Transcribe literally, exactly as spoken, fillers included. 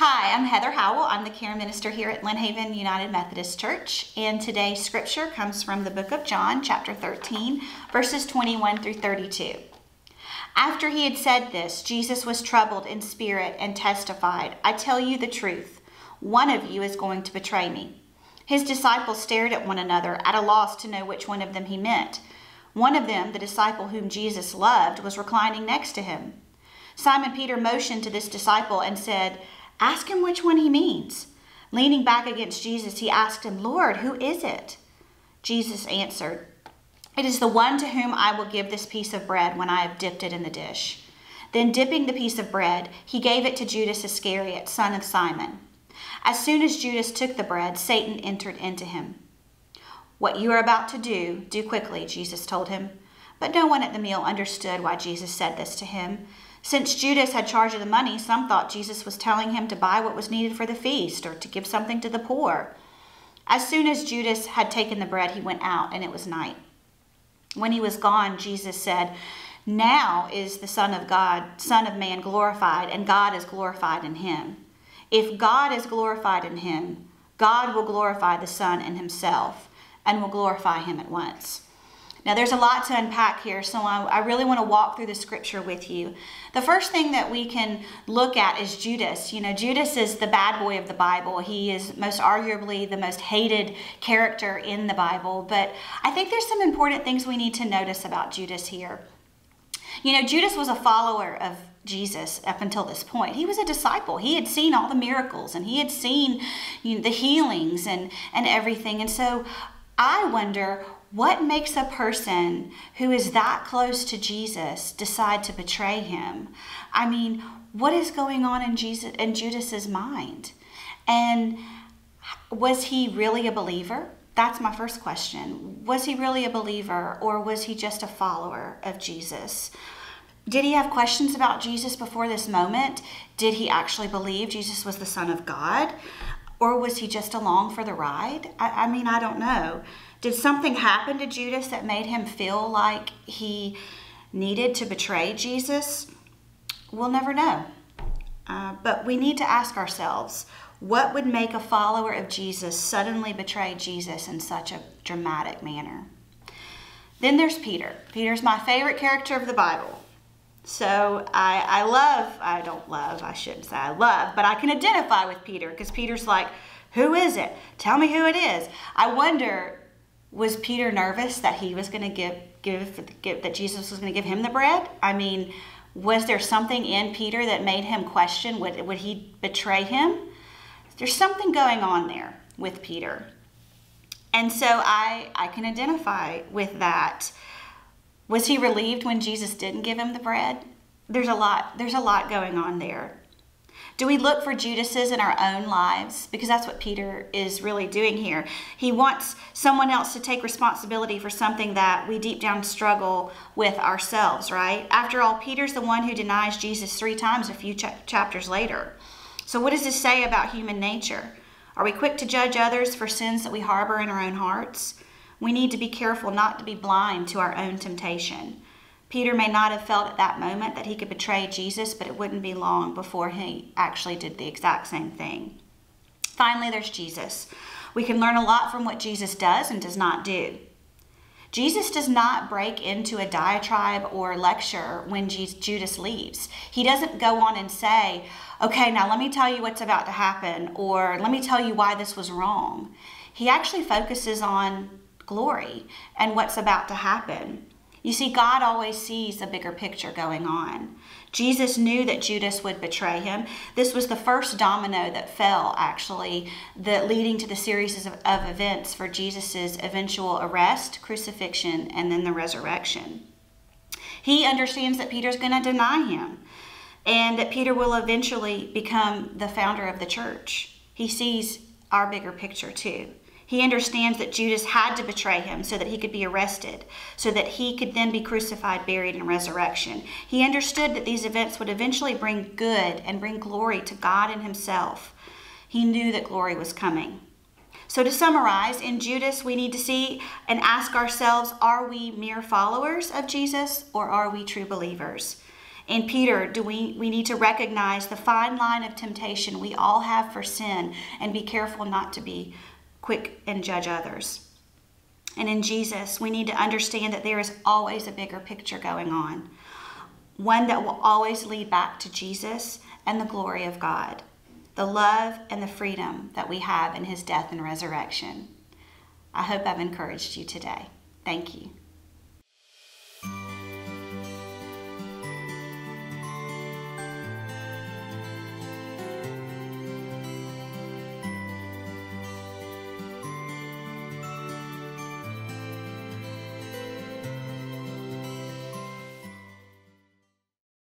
Hi, I'm Heather Howell. I'm the care minister here at Lynn Haven United Methodist Church, and today's scripture comes from the book of John, chapter thirteen, verses twenty-one through thirty-two. After he had said this, Jesus was troubled in spirit and testified, "I tell you the truth, one of you is going to betray me." His disciples stared at one another, at a loss to know which one of them he meant. One of them, the disciple whom Jesus loved, was reclining next to him. Simon Peter motioned to this disciple and said, "Ask him which one he means." Leaning back against Jesus, he asked him, "Lord, who is it?" Jesus answered, "It is the one to whom I will give this piece of bread when I have dipped it in the dish." Then dipping the piece of bread, he gave it to Judas Iscariot, son of Simon. As soon as Judas took the bread, Satan entered into him. "What you are about to do, do quickly," Jesus told him. But no one at the meal understood why Jesus said this to him. Since Judas had charge of the money, some thought Jesus was telling him to buy what was needed for the feast or to give something to the poor. As soon as Judas had taken the bread, he went out, and it was night. When he was gone, Jesus said, "Now is the Son of God, Son of Man glorified, and God is glorified in him. If God is glorified in him, God will glorify the Son in himself and will glorify him at once." Now, there's a lot to unpack here, so I, I really want to walk through the scripture with you. The first thing that we can look at is Judas. You know, Judas is the bad boy of the Bible. He is most arguably the most hated character in the Bible, but I think there's some important things we need to notice about Judas here. You know, Judas was a follower of Jesus up until this point. He was a disciple. He had seen all the miracles, and he had seen, you know, the healings and, and everything. And so I wonder, what makes a person who is that close to Jesus decide to betray him? I mean, what is going on in Jesus in Judas's mind? And was he really a believer? That's my first question. Was he really a believer, or was he just a follower of Jesus? Did he have questions about Jesus before this moment? Did he actually believe Jesus was the Son of God? Or was he just along for the ride? I, I mean, I don't know. Did something happen to Judas that made him feel like he needed to betray Jesus? We'll never know. Uh, but we need to ask ourselves, what would make a follower of Jesus suddenly betray Jesus in such a dramatic manner? Then there's Peter. Peter's my favorite character of the Bible. So I, I love, I don't love, I shouldn't say I love, but I can identify with Peter, because Peter's like, "Who is it? Tell me who it is." I wonder, was Peter nervous that he was going to give, give, give, that Jesus was going to give him the bread? I mean, was there something in Peter that made him question, would, would he betray him? There's something going on there with Peter. And so I, I can identify with that. Was he relieved when Jesus didn't give him the bread? There's a lot, there's a lot going on there. Do we look for Judases in our own lives? Because that's what Peter is really doing here. He wants someone else to take responsibility for something that we deep down struggle with ourselves, right? After all, Peter's the one who denies Jesus three times a few ch- chapters later. So what does this say about human nature? Are we quick to judge others for sins that we harbor in our own hearts? We need to be careful not to be blind to our own temptation. Peter may not have felt at that moment that he could betray Jesus, but it wouldn't be long before he actually did the exact same thing. Finally, there's Jesus. We can learn a lot from what Jesus does and does not do. Jesus does not break into a diatribe or lecture when Judas leaves. He doesn't go on and say, "Okay, now let me tell you what's about to happen," or "Let me tell you why this was wrong." He actually focuses on glory and what's about to happen. You see, God always sees a bigger picture going on. Jesus knew that Judas would betray him. This was the first domino that fell, actually, that leading to the series of, of events for Jesus's eventual arrest, crucifixion, and then the resurrection. He understands that Peter's going to deny him, and that Peter will eventually become the founder of the church. He sees our bigger picture, too. He understands that Judas had to betray him so that he could be arrested, so that he could then be crucified, buried, and resurrection. He understood that these events would eventually bring good and bring glory to God and himself. He knew that glory was coming. So to summarize, in Judas, we need to see and ask ourselves, are we mere followers of Jesus, or are we true believers? And Peter, do we, we need to recognize the fine line of temptation we all have for sin and be careful not to be quick and judge others. And in Jesus, we need to understand that there is always a bigger picture going on, one that will always lead back to Jesus and the glory of God, the love and the freedom that we have in his death and resurrection. I hope I've encouraged you today. Thank you.